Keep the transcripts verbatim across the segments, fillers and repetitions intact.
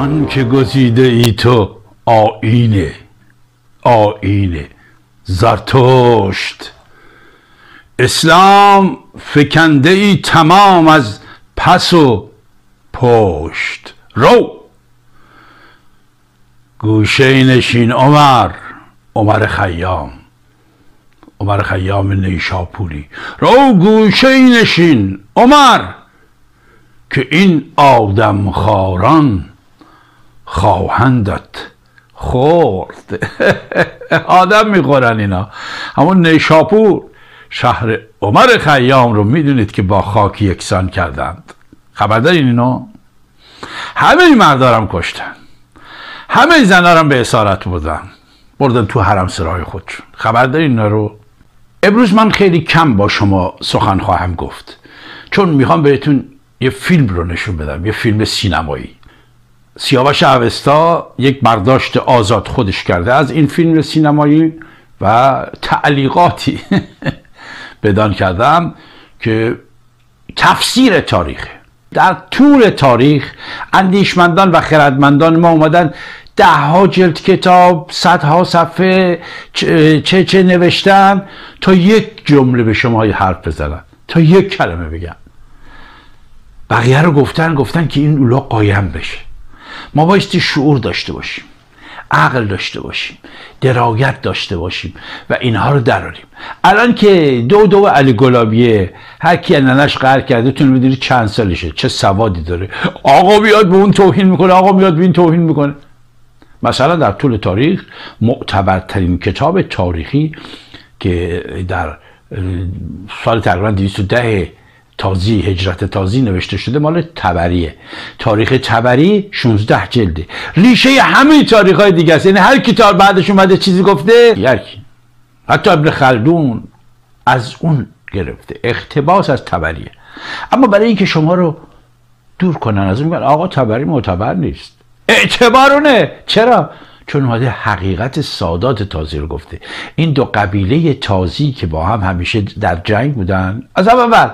آن که گزیده ای تو آینه آینه زرتشت، اسلام فکنده ای تمام از پس و پشت. رو گوشه نشین عمر عمر خیام عمر خیام نیشابوری، رو گوشه نشین عمر که این آدم خاران خواهندت خورد. آدم میخورن اینا. همون نیشابور شهر عمر خیام رو میدونید که با خاک یکسان کردند. خبر دارین اینا؟ همه این مردارم کشتن، همه این زنارم به اسارت بردن بردن تو حرم سرای خودشون. خبر دارین اینا رو؟ امروز من خیلی کم با شما سخن خواهم گفت، چون میخوام بهتون یه فیلم رو نشون بدم، یه فیلم سینمایی. سیاوش اوستا یک برداشت آزاد خودش کرده از این فیلم سینمایی و تعلیقاتی بدان کردم که تفسیر تاریخه. در طول تاریخ اندیشمندان و خردمندان ما اومدن ده ها جلد کتاب، صدها صفحه چه چه, چه نوشتن تا یک جمله به شما حرف بزنن، تا یک کلمه بگن. بقیه رو گفتن گفتن که این اولا قایم بشه. ما بایستی شعور داشته باشیم، عقل داشته باشیم، درایت داشته باشیم و اینها رو دراریم. الان که دو دو علی گلابیه هر کی ننش قهر کرده، تون میدونی چند سالشه، چه سوادی داره. آقا بیاد به اون توهین میکنه، آقا بیاد به این توهین میکنه. مثلا در طول تاریخ معتبرترین کتاب تاریخی که در سال تقریبا دویست و ده تازی هجرت تازی نوشته شده مال تبریه. تاریخ تبری شانزده جلده، ریشه همه تاریخ های دیگه است. یعنی هر کی تا بعدش اومده چیزی گفته، یکی حتی ابن خلدون از اون گرفته، اقتباس از تبریه. اما برای اینکه شما رو دور کنن از اون، میگن آقا تبری معتبر نیست، اعتبارونه. چرا؟ چون اومده حقیقت سادات تازی رو گفته. این دو قبیله تازی که با هم همیشه در جنگ بودن از اول.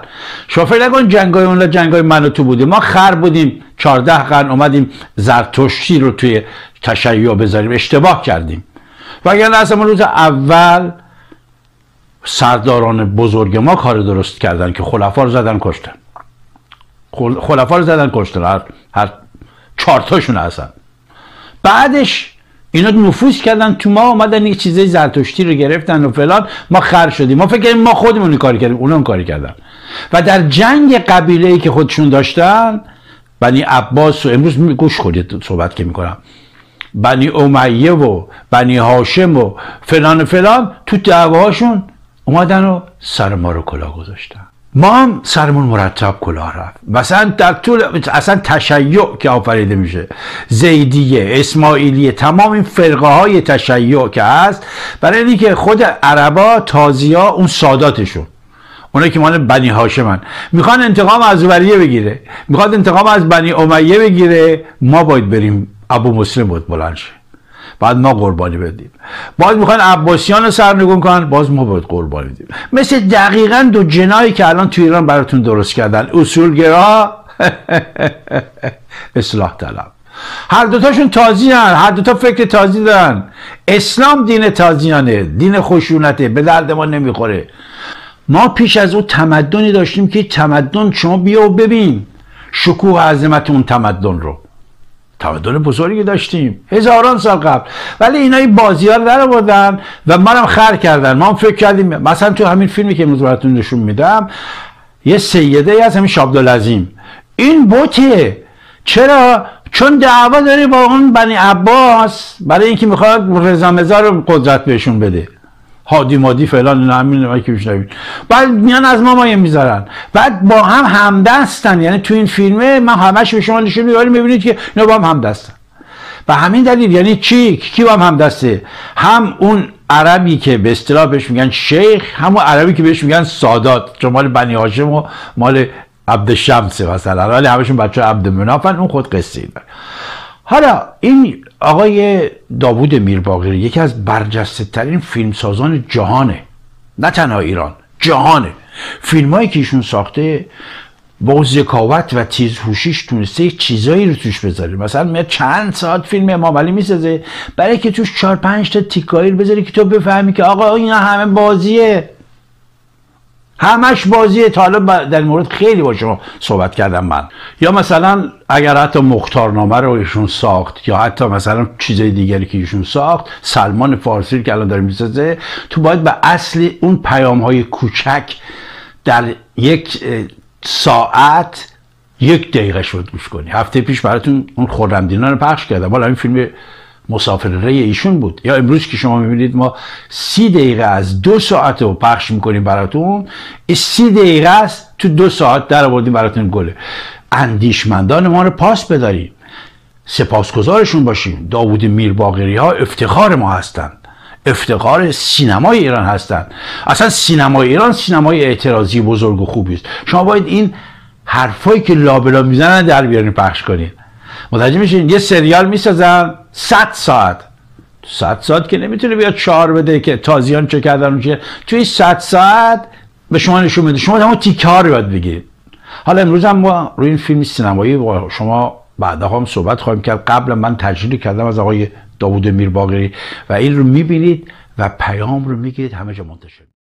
شما فکر نکن جنگای اونلا جنگای من و تو بودیم، ما خر بودیم چهارده قرن اومدیم زرتشتی رو توی تشیع بذاریم. اشتباه کردیم، وگرنه اصلا روز اول سرداران بزرگ ما کار درست کردن که خلفا رو زدن کشتن. خل... خلفا رو زدن کشتن، هر, هر... چارتاشون هستن. بعدش اینا نفوذ کردن تو ما، اومدن یک چیزای زرتشتی رو گرفتن و فلان، ما خر شدیم. ما فکر کردیم ما خودمون این کار کردیم، اونا اون کاری کردن. و در جنگ قبیله‌ای که خودشون داشتن، بنی عباس و امروز گوش کنید صحبت که میکنم، بنی امیه و بنی هاشم و فلان و فلان، تو دعواهاشون اومدن و سر ما رو کلاه گذاشتن. ما هم سرمون مرتب کلاه رفت. مثلا در طول اصلا تشیع که آفریده میشه، زیدیه، اسماعیلیه، تمام این فرقه های تشیع که هست، برای اینکه خود عربا تازیا اون ساداتشون، اونایی که مال بنی هاشمن، میخوان انتقام از اوریه بگیره، میخواد انتقام از بنی امیه بگیره. ما باید بریم ابو مسلم بود بلند شه، بعد ما قربانی بدیم. باز میخوان عباسیان رو سرنگون کنن، باز ما باید قربانی بدیم. مثل دقیقا دو جنایی که الان تو ایران براتون درست کردن، اصولگرا اصلاح طلب. هر دوتاشون تازی هن، هر دوتا فکر تازی دارن. اسلام دین تازیانه، دین خشونته، به درد ما نمیخوره. ما پیش از او تمدنی داشتیم که تمدن، شما بیا و ببین شکوه عظمت اون تمدن رو، تمدن بزرگی داشتیم هزاران سال قبل. ولی اینای بازی ها رو در آوردن و منم خر کردن. ما هم فکر کردیم، مثلا تو همین فیلمی که امروز براتون نشون میدم، یه سیده ای از همین شابدالعظیم، این بوته. چرا؟ چون دعوا داره با اون بنی عباس، برای اینکه میخواد رضا رو قدرت بهشون بده، هادی مادی فلان، اینا همین که میشنوید. بعد میان از ما مایه میذارن، بعد با هم همدستن. یعنی تو این فیلمه من همش به شما نشون میدم، میبینید که اینا با هم همدستن. و همین دلیل، یعنی چی کی با هم همدسته؟ هم اون عربی که به اصطلاح بهش میگن شیخ، همون عربی که بهش میگن سادات، چون مال بنی هاشم و مال عبدالشمس مثلا، ولی همشون بچه عبدالمنافن. اون خود قصه ایه. حالا این آقای داوود میر باقری یکی از برجسته ترین فیلمسازان جهانه، نه تنها ایران، جهانه. فیلم هایی که ایشون ساخته با ذکاوت و تیزهوشیش تونسته چیزایی رو توش بذاره. مثلا میاد چند ساعت فیلم امام علی میسازه برای که توش چهار پنج تا تیکایی رو بذاره که تو بفهمی که آقا اینا همه بازیه، همش بازیه. تا حالا در مورد خیلی با شما صحبت کردم من. یا مثلا اگر حتی مختارنامه رو ایشون ساخت یا حتی مثلا چیزای دیگری که ایشون ساخت، سلمان فارسی که الان داره میسازه، تو باید به اصل اون پیام‌های کوچک در یک ساعت یک دقیقه شد گوش کنی. هفته پیش براتون اون خرمدینان رو پخش کردم، حالا این فیلم مسافرره ایشون بود. یا امروز که شما میبینید ما سی دقیقه از دو ساعت رو پخش میکنیم براتون، این سی دقیقه است تو دو ساعت در آوردیم براتون. گله اندیشمندان ما رو پاس بداریم، سپاسگزارشون باشیم. داوود میر باقری ها افتخار ما هستند، افتخار سینمای ایران هستند. اصلا سینمای ایران سینمای اعتراضی بزرگ و خوبی است. شما باید این حرفایی که لابلا میزنن در بیارین، پخش کنین. متوجه میشین یه سریال میسازن صد ساعت، صد ساعت که نمیتونه بیاد چهار بده که تازیان چه کردن اون چه. توی صد ساعت به شما نشون میده، شما همون تیکه‌ها رو باید بگیرید. حالا امروز هم ما روی این فیلم سینمایی با شما بعدا هم صحبت خواهیم کرد. قبلا من تجلیل کردم از آقای داوود میر باقری و این رو میبینید و پیام رو میگیرید، همه جا منتشر.